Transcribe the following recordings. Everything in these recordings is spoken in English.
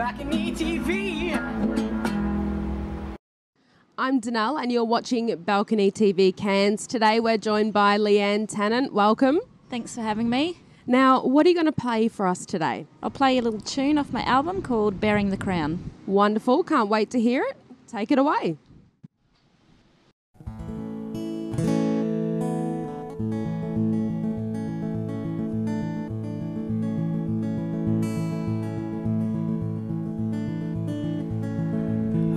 Balcony TV. I'm Danelle and you're watching Balcony TV Cairns. Today we're joined by Leanne Tennant. Welcome. Thanks for having me. Now, what are you going to play for us today? I'll play a little tune off my album called Bearing the Crown. Wonderful. Can't wait to hear it. Take it away.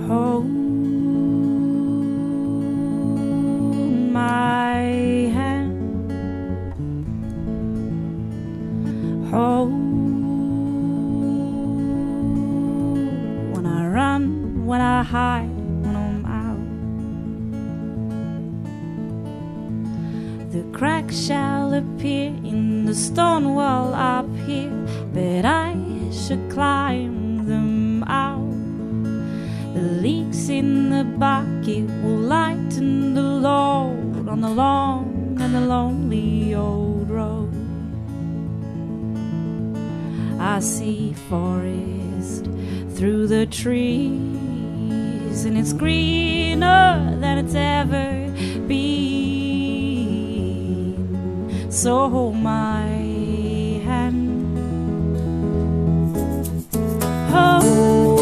Hold my hand, hold when I run, when I hide, when I'm out. The crack shall appear in the stone wall up here, but I should climb them out. The leaks in the bucket will lighten the load on the long and the lonely old road. I see forest through the trees, and it's greener than it's ever been. So hold my hand. Oh.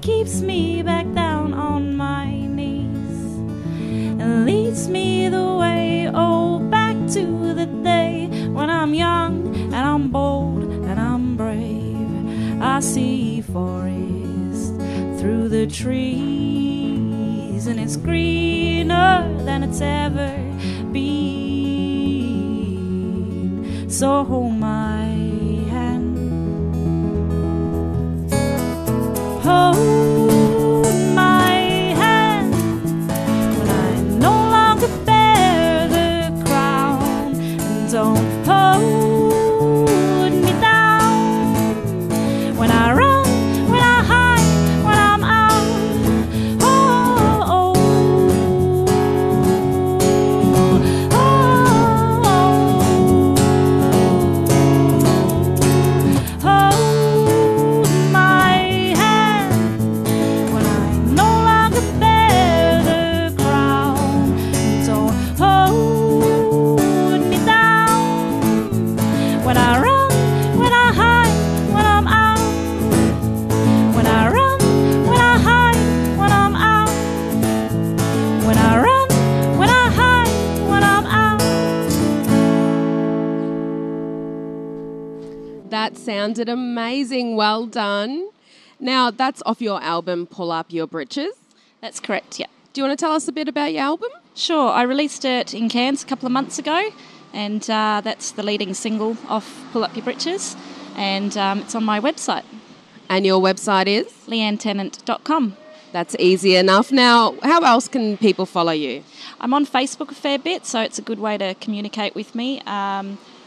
Keeps me back down on my knees and leads me the way, oh, back to the day when I'm young and I'm bold and I'm brave. I see forest through the trees, and it's greener than it's ever been. So hold my hand. Oh, that sounded amazing. Well done. Now, that's off your album, Pull Up Your Britches. That's correct, yeah. Do you want to tell us a bit about your album? Sure. I released it in Cairns a couple of months ago, and that's the leading single off Pull Up Your Britches, and it's on my website. And your website is? LeanneTennant.com. That's easy enough. Now, how else can people follow you? I'm on Facebook a fair bit, so it's a good way to communicate with me.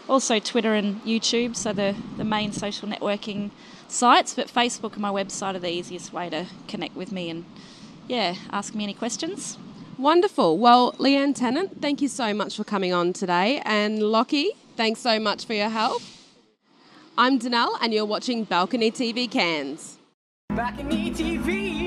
Also Twitter and YouTube, so the main social networking sites, but Facebook and my website are the easiest way to connect with me and, yeah, ask me any questions. Wonderful. Well, Leanne Tennant, thank you so much for coming on today. And Lockie, thanks so much for your help. I'm Danelle and you're watching Balcony TV Cairns. Balcony TV.